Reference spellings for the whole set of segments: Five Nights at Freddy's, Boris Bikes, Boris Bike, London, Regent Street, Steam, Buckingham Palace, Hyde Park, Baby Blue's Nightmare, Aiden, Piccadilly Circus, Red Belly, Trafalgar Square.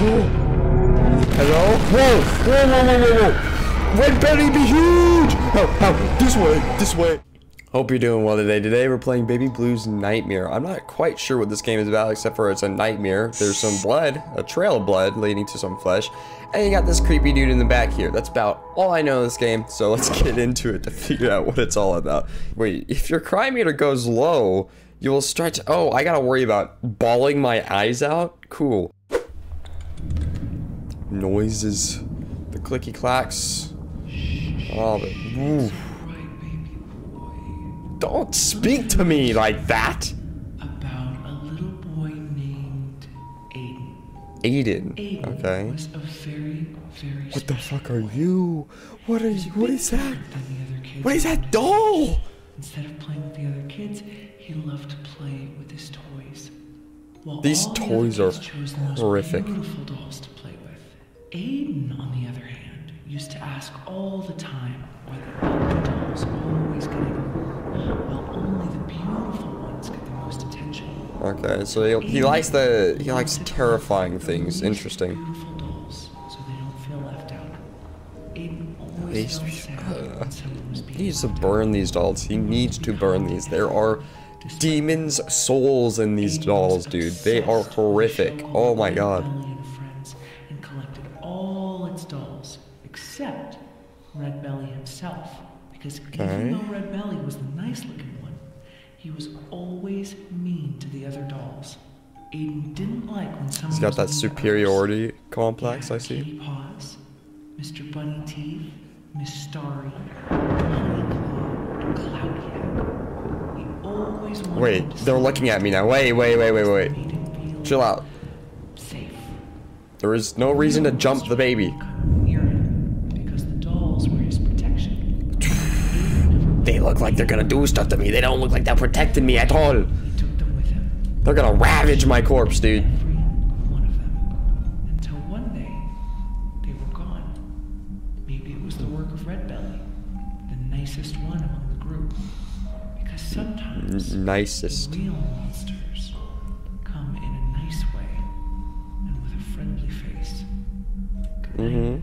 Hello? Whoa! Whoa, whoa, whoa, whoa, whoa! Red Belly be huge! Help, help! This way, this way! Hope you're doing well today. Today we're playing Baby Blue's Nightmare. I'm not quite sure what this game is about, except for it's a nightmare. There's some blood, a trail of blood leading to some flesh, and you got this creepy dude in the back here. That's about all I know of this game, so let's get into it to figure out what it's all about. Wait, if your crime meter goes low, you will start to— oh, I gotta worry about bawling my eyes out? Cool. Noises, the clicky clacks. Oh, but, ooh. Don't speak to me like that. About a little boy named Aiden. Aiden. Aiden, okay. Was a very what the fuck boy. Are you? What are you? What is that? What is that doll? Instead of playing with the other kids, he loved to play with his toys. While these toys the are horrific. Beautiful dolls to play with. Aiden, on the other hand, used to ask all the time whether all the dolls always got it, while only the beautiful ones get the most attention. Okay, so he likes terrifying things. Interesting. Beautiful dolls, so they don't feel left out. Aiden always felt sad. He needs to burn these dolls. He needs to burn these. There are demons' souls in these dolls, dude. They are horrific. Oh my god. Except Red Belly himself, because even though Red Belly was the nice-looking one, he was always mean to the other dolls. Aiden didn't like when someone— he's got that superiority complex, I see. Kitty Paws, Mr. Bunny Teeth, Miss Starry, Honeyclaw, Cloudhead. He always wanted— wait, they're looking at me now. Wait. Chill out. Safe. There is no reason to jump the baby. They look like they're gonna do stuff to me. They don't look like they're protecting me at all. He took them with him. They're gonna ravage my corpse, dude. Every one of them. Until one day, they were gone. Maybe it was the work of Red Belly, the nicest one among the group. Because sometimes nicest. Real monsters come in a nice way and with a friendly face.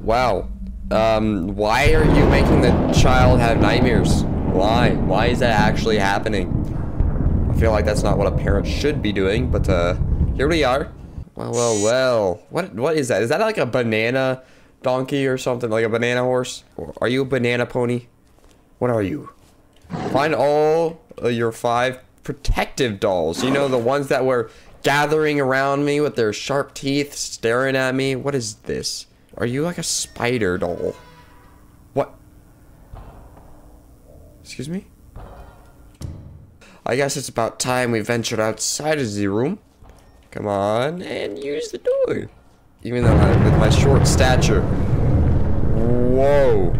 Wow. Why are you making the child have nightmares? Why? Why is that actually happening? I feel like that's not what a parent should be doing, but, here we are. Well, well, well. What is that? Is that like a banana donkey or something? Like a banana horse? Or are you a banana pony? What are you? Find all your 5 protective dolls. You know, the ones that were gathering around me with their sharp teeth, staring at me. What is this? Are you like a spider doll? What? Excuse me? I guess it's about time we ventured outside of the room. Come on and use the door. Even though with my short stature. Whoa.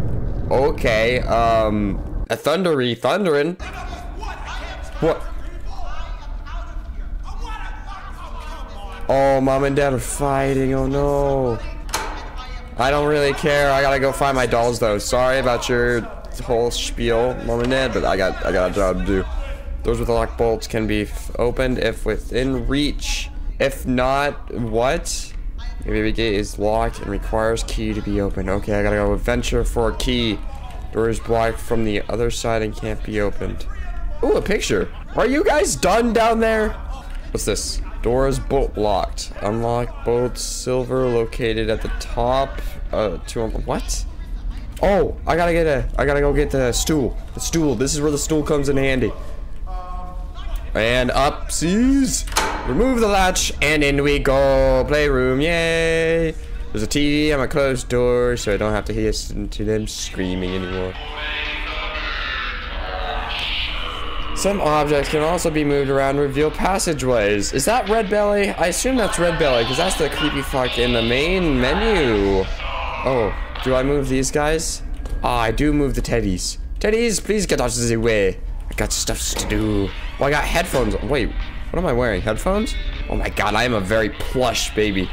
Okay, a thundering. What? Oh, mom and dad are fighting. Oh no. I don't really care. I gotta go find my dolls, though. Sorry about your whole spiel, mom and dad, but I got a job to do. Doors with locked bolts can be opened if within reach. If not, what? The baby gate is locked and requires key to be opened. Okay, I gotta go venture for a key. Door is blocked from the other side and can't be opened. Ooh, a picture. Are you guys done down there? What's this? Door is bolt locked. Unlock bolt silver located at the top. To what? Oh, I gotta go get the stool. The stool. This is where the stool comes in handy. And up, sees. Remove the latch, and in we go. Playroom, yay! There's a TV on my closed door, so I don't have to listen to them screaming anymore. Some objects can also be moved around to reveal passageways. Is that Red Belly? I assume that's Red Belly, because that's the creepy fuck in the main menu. Oh, do I move these guys? Ah, I do move the teddies. Teddies, please get out of the way. I got stuff to do. Oh, I got headphones. Wait, what am I wearing? Headphones? Oh my god, I am a very plush baby.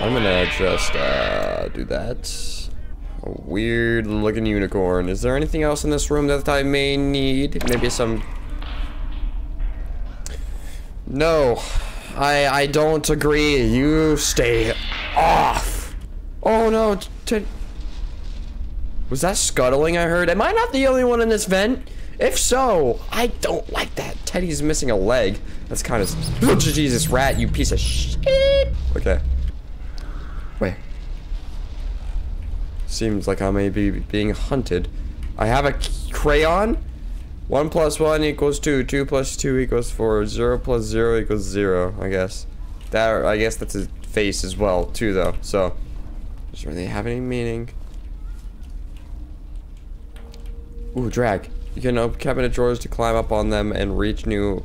I'm gonna just, do that. A weird looking unicorn. Is there anything else in this room that I may need? Maybe some... no. I don't agree. You stay off. Oh no. Was that scuttling I heard? Am I not the only one in this vent? If so, I don't like that. Teddy's missing a leg. That's kind of... Oh, Jesus, rat, you piece of shit. Okay. Wait. Seems like I may be being hunted. I have a crayon. 1 + 1 = 2. 2 + 2 = 4. 0 + 0 = 0. I guess. That. I guess that's his face as well, too, though. So, doesn't really have any meaning. Ooh, drag. You can open cabinet drawers to climb up on them and reach new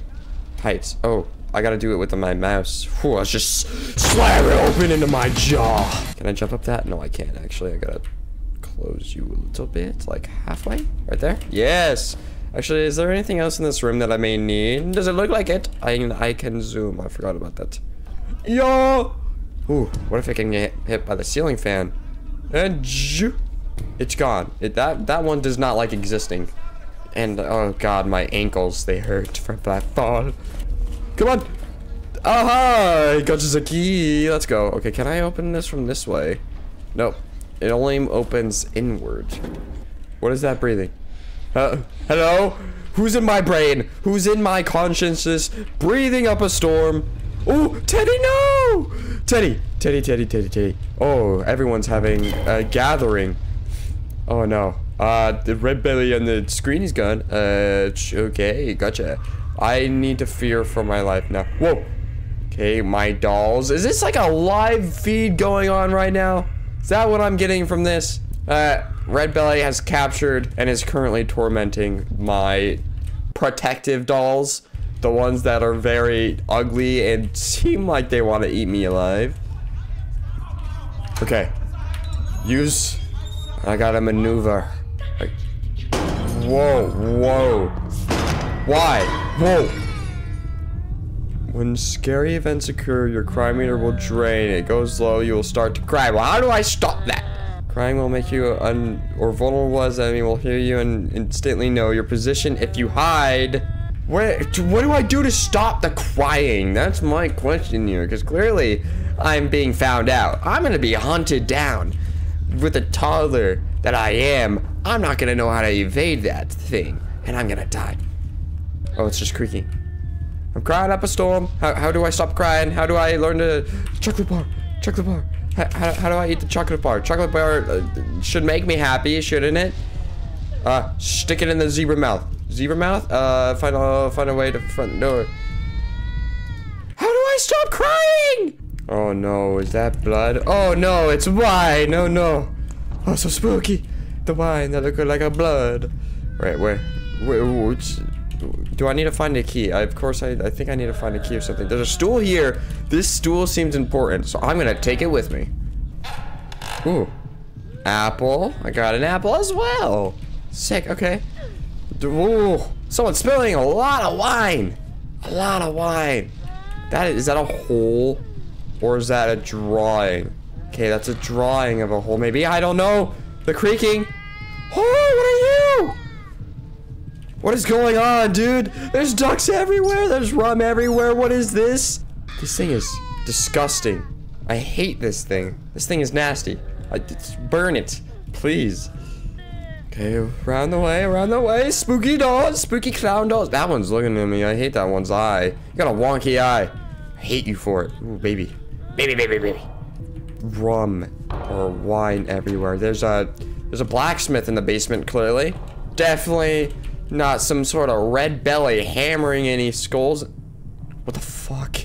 heights. Oh, I gotta do it with my mouse. Whew, I just slam it open into my jaw. Can I jump up that? No, I can't, actually. I gotta close you a little bit, like halfway? Right there? Yes! Actually, is there anything else in this room that I may need? Does it look like it? I can zoom. I forgot about that. Yo! Ooh, what if I can get hit by the ceiling fan? And it's gone. That one does not like existing. And oh god, my ankles, they hurt from that fall. Come on. Aha, I got the key. Let's go. Okay, can I open this from this way? Nope. It only opens inward. What is that breathing? Hello? Who's in my brain? Who's in my consciences? Breathing up a storm. Oh, Teddy, no! Teddy. Oh, everyone's having a gathering. Oh no. The Red Belly on the screen is gone. Okay, gotcha. I need to fear for my life now. Whoa. Okay, my dolls. Is this like a live feed going on right now? Is that what I'm getting from this? Red Belly has captured and is currently tormenting my protective dolls. The ones that are very ugly and seem like they want to eat me alive. Okay. Use... I gotta maneuver. Like, whoa. Why? Whoa. When scary events occur, your cry meter will drain. It goes low, you will start to cry. Well, how do I stop that? Crying will make you vulnerable as enemy will hear you and instantly know your position if you hide. What do I do to stop the crying? That's my question here, because clearly I'm being found out. I'm gonna be hunted down. With a toddler that I am, I'm not gonna know how to evade that thing, and I'm gonna die. Oh, it's just creaking. I'm crying up a storm. How do I stop crying? How do I learn to... Chocolate bar. How do I eat the chocolate bar? Chocolate bar should make me happy, shouldn't it? Stick it in the zebra mouth. Zebra mouth? Find a way to front door. How do I stop crying? Oh no, is that blood? Oh no, it's wine! Oh no! Oh, so spooky! The wine that looked like a blood. Right, where do I need to find a key? Of course, I think I need to find a key or something. There's a stool here! This stool seems important, so I'm gonna take it with me. Ooh. Apple. I got an apple as well! Sick, okay. Ooh! Someone's spilling a lot of wine! Is that a hole? Or is that a drawing? Okay, that's a drawing of a hole. Maybe, I don't know. The creaking. Oh, what are you? What is going on, dude? There's ducks everywhere. There's rum everywhere. What is this? This thing is disgusting. I hate this thing. This thing is nasty. Burn it, please. Okay, around the way. Spooky dolls, spooky clown dolls. That one's looking at me. I hate that one's eye. You got a wonky eye. I hate you for it. Ooh, baby. Baby. Rum or wine everywhere. There's a blacksmith in the basement, clearly. Definitely not some sort of Red Belly hammering any skulls. What the fuck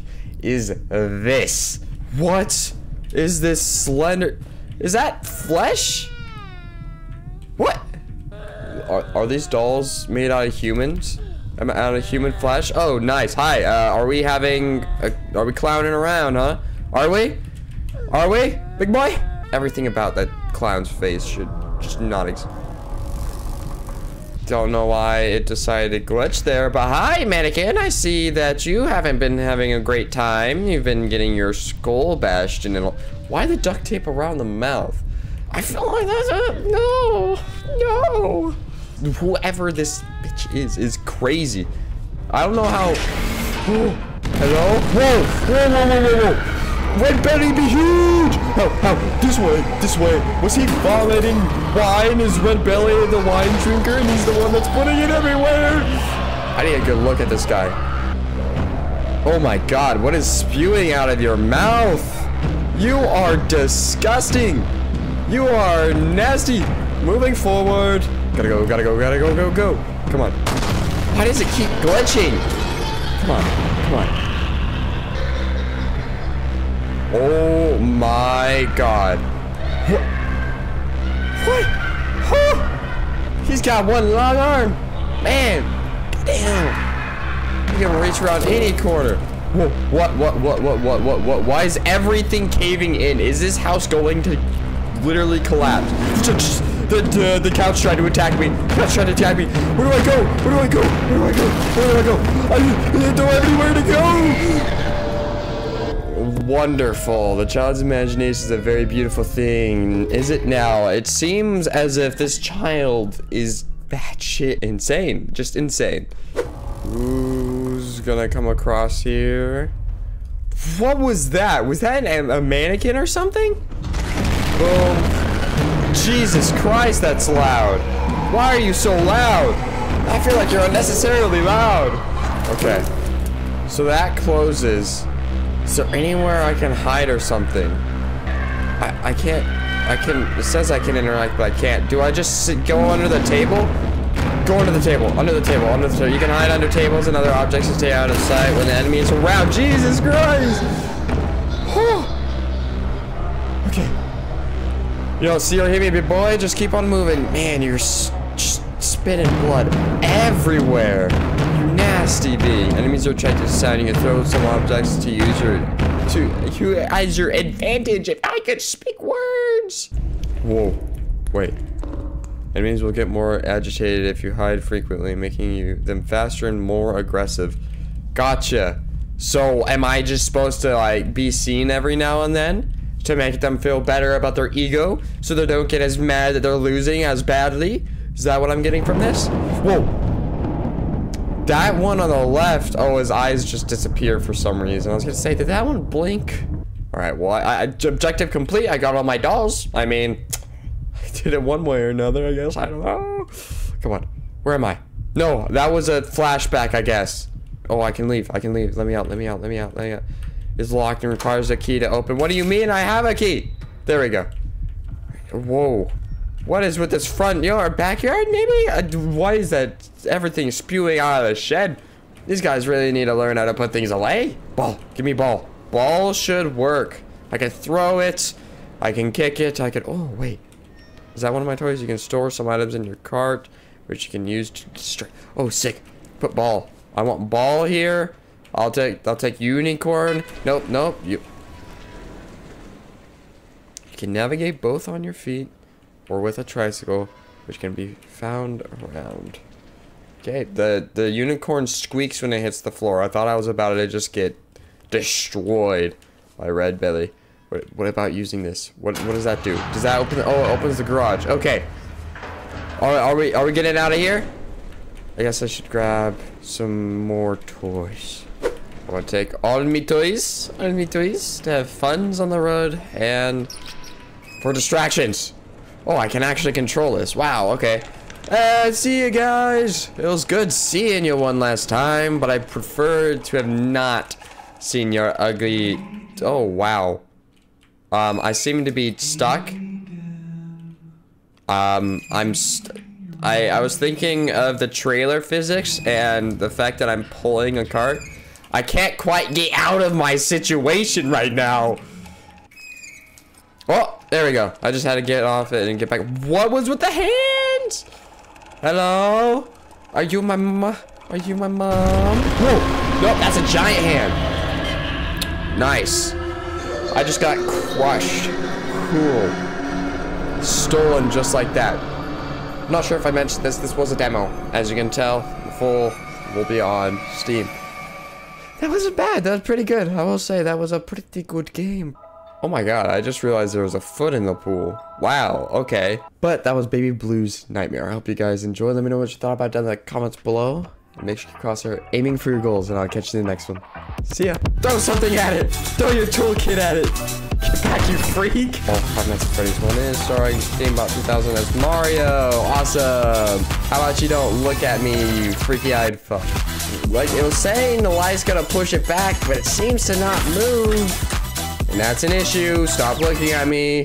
is this? What is this slender? Is that flesh? What? Are these dolls made out of humans? I'm out of human flesh. Oh, nice. Hi. Are we having... are we clowning around, huh? Are we? Big boy? Everything about that clown's face should just not exist. Don't know why it decided to glitch there, but hi, mannequin. I see that you haven't been having a great time. You've been getting your skull bashed and it'll... Why the duct tape around the mouth? I feel like that's a... No. Whoever this bitch is crazy. I don't know how... Hello? Whoa! Whoa, whoa, whoa, whoa, whoa! Red Belly be huge! Oh, oh, this way, this way. Was he violating wine? Is Red Belly the wine drinker and he's the one that's putting it everywhere? I need a good look at this guy. Oh my god, what is spewing out of your mouth? You are disgusting! You are nasty! Moving forward. Gotta go, gotta go, gotta go, go, go. Come on. Why does it keep glitching? Come on, come on. Oh my god. What? What? Huh? He's got one long arm. Man. Damn. You can reach around any corner. Whoa. What? Why is everything caving in? Is this house going to literally collapse? The couch tried to attack me. The couch tried to attack me. Where do I go? Where do I go? Where do I go? Where do I go? I don't have anywhere to go. Wonderful. The child's imagination is a very beautiful thing. Is it now? It seems as if this child is batshit insane. Just insane. Who's gonna come across here? What was that? Was that a mannequin or something? Boom. Jesus Christ, that's loud. Why are you so loud? I feel like you're unnecessarily loud. Okay. So that closes. Is there anywhere I can hide or something? I can't. I can. It says I can interact, but I can't. Do I just go under the table? Go under the table. Under the table. Under the table. You can hide under tables and other objects to stay out of sight when the enemy is around. Jesus Christ. Okay. Yo, see or hear me, big boy? Just keep on moving. Man, you're just spitting blood everywhere. You nasty bee. Enemies are attracted to sound. You can throw some objects to use your advantage. If I could speak words. Whoa. Wait. Enemies will get more agitated if you hide frequently, making them faster and more aggressive. Gotcha. So, am I just supposed to, like, be seen every now and then? To make them feel better about their ego, so they don't get as mad that they're losing as badly? Is that what I'm getting from this? Whoa. That one on the left, oh, his eyes just disappear for some reason. I was gonna say, did that one blink? All right, well, objective complete. I got all my dolls. I mean, I did it one way or another, I guess. I don't know. Come on, where am I? No, that was a flashback, I guess. Oh, I can leave, I can leave. Let me out, let me out, let me out, let me out. Is locked and requires a key to open. What do you mean I have a key? There we go. Whoa. What is with this front yard? Backyard, maybe? Why is that everything spewing out of the shed? These guys really need to learn how to put things away. Ball. Give me ball. Ball should work. I can throw it. I can kick it. I could... Oh, wait. Is that one of my toys? You can store some items in your cart, which you can use to... Oh, sick. Put ball. I want ball here. I'll take unicorn. Nope, nope. You can navigate both on your feet or with a tricycle, which can be found around. Okay, the unicorn squeaks when it hits the floor. I thought I was about to just get destroyed by Red Belly. What about using this? What does that do? Does that open? Oh, it opens the garage. Okay. Are we getting out of here? I guess I should grab some more toys. I want to take all me toys to have funs on the road and for distractions. Oh, I can actually control this. Wow, okay. See you guys. It was good seeing you one last time, but I preferred to have not seen your ugly... Oh, wow. I seem to be stuck. I was thinking of the trailer physics and the fact that I'm pulling a cart. I can't quite get out of my situation right now. Oh, there we go. I just had to get off it and get back. What was with the hands? Hello? Are you my mom? Are you my mom? Whoa. Nope, that's a giant hand. Nice. I just got crushed. Cool. Stolen just like that. I'm not sure if I mentioned this. This was a demo. As you can tell, the full will be on Steam. That wasn't bad. That was pretty good. I will say that was a pretty good game. Oh my god, I just realized there was a foot in the pool. Wow, okay. But that was Baby Blue's Nightmare. I hope you guys enjoyed. Let me know what you thought about it down in the comments below. Make sure you cross her, aiming for your goals, and I'll catch you in the next one. See ya. Throw something at it. Throw your toolkit at it. Get back, you freak. Oh, Five Nights at Freddy's 1 is starring Steambox 2000 as Mario. Awesome. How about you don't look at me, you freaky-eyed fuck. Like it was saying, the light's gonna push it back, but it seems to not move. And that's an issue. Stop looking at me.